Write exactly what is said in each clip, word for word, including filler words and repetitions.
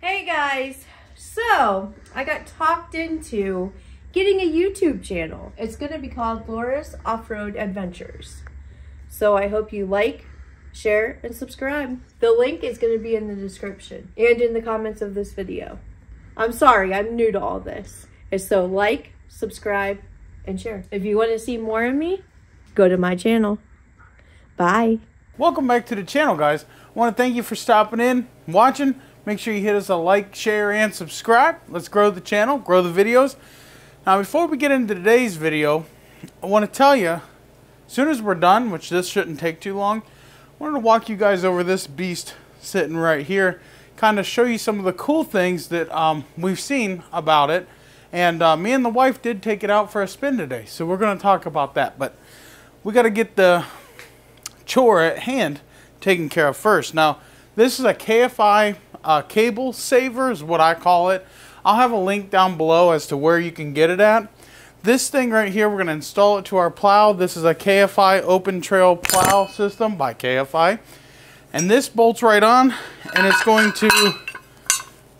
Hey guys, so I got talked into getting a YouTube channel. It's going to be called Laura's Off-Road Adventures. So I hope you like, share, and subscribe. The link is going to be in the description and in the comments of this video. I'm sorry, I'm new to all this. So like, subscribe, and share. If you want to see more of me, go to my channel. Bye. Welcome back to the channel, guys. I want to thank you for stopping in, watching. Make sure you hit us a like, share, and subscribe. Let's grow the channel, grow the videos. Now, before we get into today's video, I want to tell you, as soon as we're done, which this shouldn't take too long, I wanted to walk you guys over this beast sitting right here, kind of show you some of the cool things that um, we've seen about it. And uh, me and the wife did take it out for a spin today, so we're going to talk about that. But we got to get the chore at hand taken care of first. Now, this is a K F I Uh, cable saver is what I call it. I'll have a link down below as to where you can get it at. This thing right here, we're going to install it to our plow. This is a K F I open trail plow system by K F I, and this bolts right on, and it's going to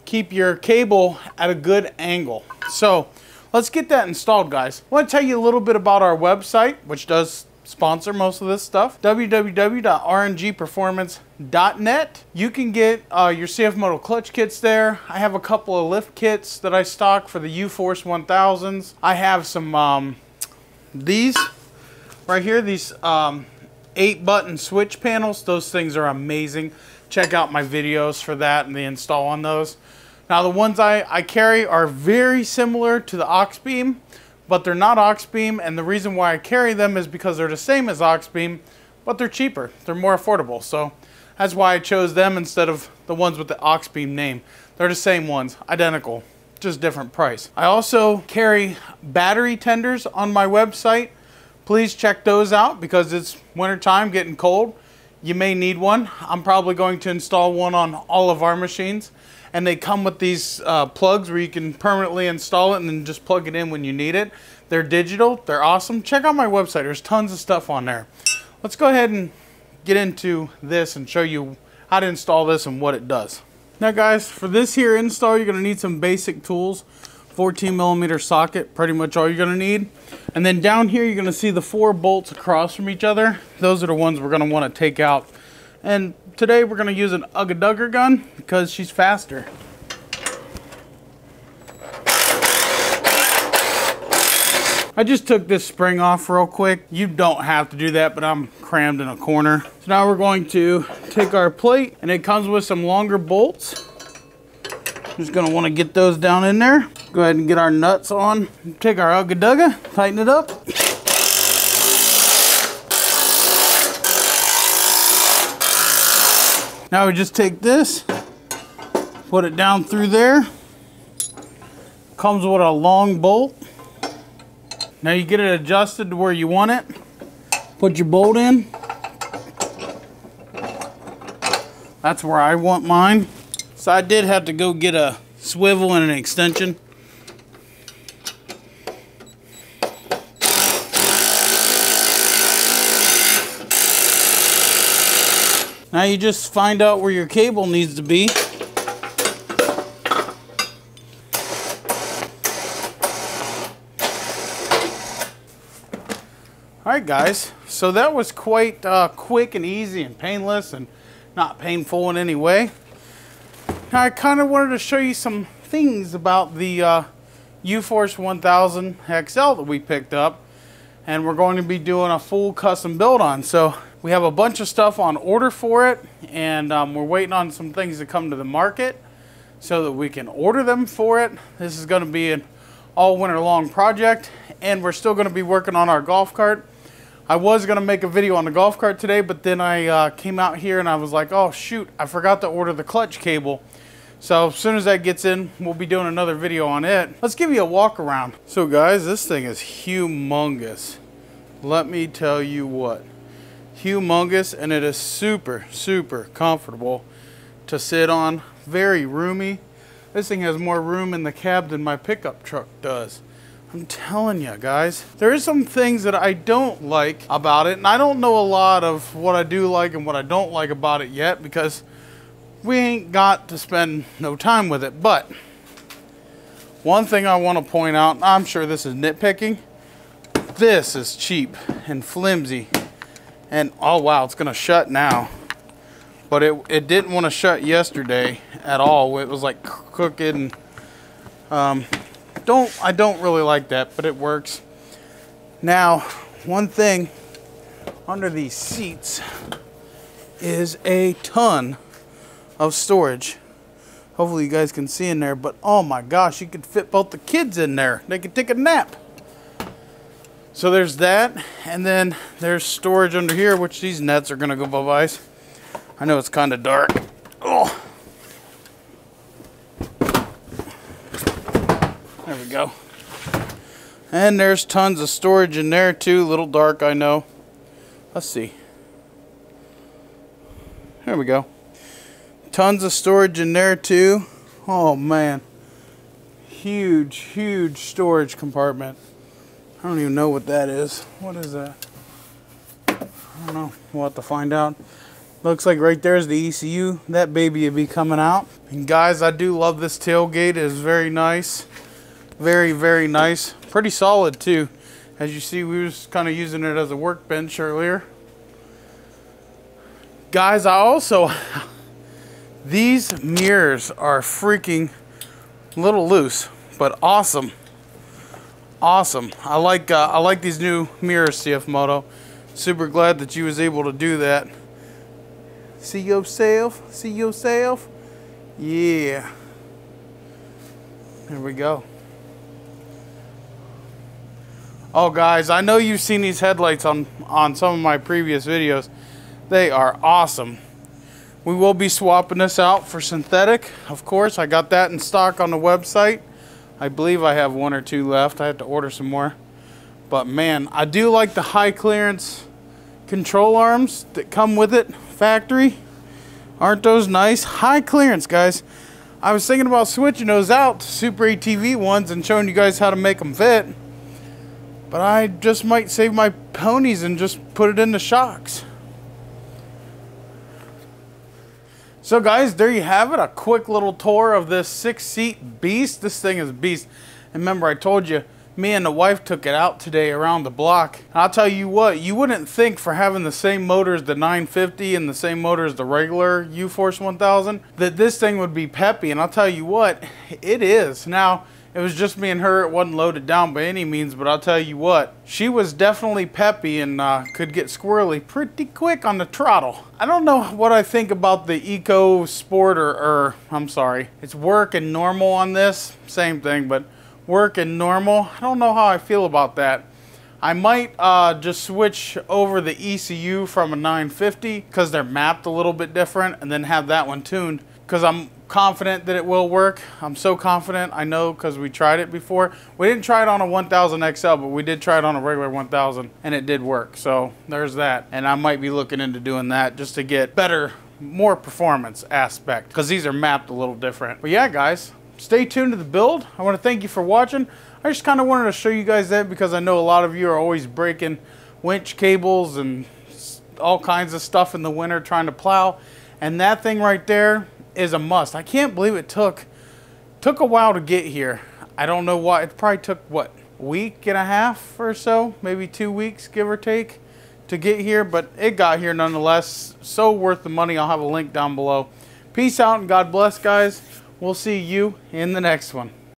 keep your cable at a good angle. So let's get that installed, guys. I want to tell you a little bit about our website, which does sponsor most of this stuff. w w w dot r n g performance dot net. You can get uh, your CFMoto clutch kits there. I have a couple of lift kits that I stock for the U Force one thousands. I have some um, these right here, these um, eight button switch panels. Those things are amazing. Check out my videos for that and the install on those. Now, the ones I, I carry are very similar to the Oxbeam, but they're not Oxbeam, and the reason why I carry them is because they're the same as Oxbeam, but they're cheaper, they're more affordable. So that's why I chose them instead of the ones with the Oxbeam name. They're the same ones, identical, just different price. I also carry battery tenders on my website. Please check those out because it's winter time, getting cold. You may need one. I'm probably going to install one on all of our machines. And they come with these uh, plugs where you can permanently install it and then just plug it in when you need it. They're digital, they're awesome. Check out my website, there's tons of stuff on there. Let's go ahead and get into this and show you how to install this and what it does. Now guys, for this here install, you're gonna need some basic tools. fourteen millimeter socket, pretty much all you're gonna need. And then down here, you're gonna see the four bolts across from each other. Those are the ones we're gonna wanna take out. And today we're going to use an Ugga-Dugger gun because she's faster. I just took this spring off real quick. You don't have to do that, but I'm crammed in a corner. So now we're going to take our plate, and it comes with some longer bolts. I'm just going to want to get those down in there. Go ahead and get our nuts on. Take our Ugga-Dugger, tighten it up. Now we just take this, put it down through there. Comes with a long bolt. Now you get it adjusted to where you want it. Put your bolt in. That's where I want mine. So I did have to go get a swivel and an extension. Now you just find out where your cable needs to be. All right, guys, so that was quite uh, quick and easy and painless and not painful in any way. Now I kind of wanted to show you some things about the uh, U Force one thousand X L that we picked up, and we're going to be doing a full custom build on. So we have a bunch of stuff on order for it, and um, we're waiting on some things to come to the market so that we can order them for it. This is going to be an all winter long project, and we're still going to be working on our golf cart. I was going to make a video on the golf cart today, but then I uh, came out here and I was like, oh shoot, I forgot to order the clutch cable. So as soon as that gets in, we'll be doing another video on it. Let's give you a walk around. So guys, this thing is humongous. Let me tell you what. Humongous, and it is super super comfortable to sit on. Very roomy. This thing has more room in the cab than my pickup truck does. I'm telling you guys, there is some things that I don't like about it, and I don't know a lot of what I do like and what I don't like about it yet because we ain't got to spend no time with it. But one thing I want to point out, I'm sure this is nitpicking, this is cheap and flimsy. And oh wow, it's gonna shut now. But it, it didn't want to shut yesterday at all. It was like crooked and um, don't, I don't really like that, but it works. Now, one thing under these seats is a ton of storage. Hopefully you guys can see in there, but oh my gosh, you could fit both the kids in there. They could take a nap. So there's that, and then there's storage under here, which these nets are gonna go bye-bye. I know it's kind of dark. Oh, there we go. And there's tons of storage in there too. A little dark, I know. Let's see. There we go. Tons of storage in there too. Oh man, huge, huge storage compartment. I don't even know what that is. What is that? I don't know. We'll have to find out. Looks like right there is the E C U. That baby will be coming out. And guys, I do love this tailgate. It is very nice. Very, very nice. Pretty solid too. As you see, we were just kind of using it as a workbench earlier. Guys, I also, these mirrors are freaking a little loose, but awesome. Awesome. I like uh, I like these new mirrors, CFMoto. Super glad that you was able to do that. See yourself? See yourself? Yeah. There we go. Oh guys, I know you've seen these headlights on, on some of my previous videos. They are awesome. We will be swapping this out for synthetic, of course. I got that in stock on the website. I believe I have one or two left. I have to order some more. But man, I do like the high clearance control arms that come with it, factory. Aren't those nice? High clearance, guys. I was thinking about switching those out to Super A T V ones and showing you guys how to make them fit. But I just might save my ponies and just put it in the shocks. So guys, there you have it. A quick little tour of this six-seat beast. This thing is a beast. And remember, I told you, me and the wife took it out today around the block. And I'll tell you what, you wouldn't think for having the same motor as the nine fifty and the same motor as the regular U-Force one thousand, that this thing would be peppy. And I'll tell you what, it is. Now, it was just me and her. It wasn't loaded down by any means, but I'll tell you what, she was definitely peppy and uh, could get squirrely pretty quick on the throttle. I don't know what I think about the Eco Sport or, or I'm sorry, it's work and normal on this. Same thing, but work and normal. I don't know how I feel about that. I might uh, just switch over the E C U from a nine fifty because they're mapped a little bit different and then have that one tuned because I'm confident that it will work. I'm so confident. I know because we tried it before. We didn't try it on a one thousand X L, but we did try it on a regular one thousand and it did work. So there's that. And I might be looking into doing that just to get better, more performance aspect because these are mapped a little different. But yeah, guys, stay tuned to the build. I want to thank you for watching. I just kind of wanted to show you guys that because I know a lot of you are always breaking winch cables and all kinds of stuff in the winter trying to plow. And that thing right there is a must. I can't believe it took took a while to get here. I don't know why. It probably took what, a week and a half or so, maybe two weeks give or take to get here, but it got here nonetheless. So worth the money. I'll have a link down below. Peace out and God bless, guys. We'll see you in the next one.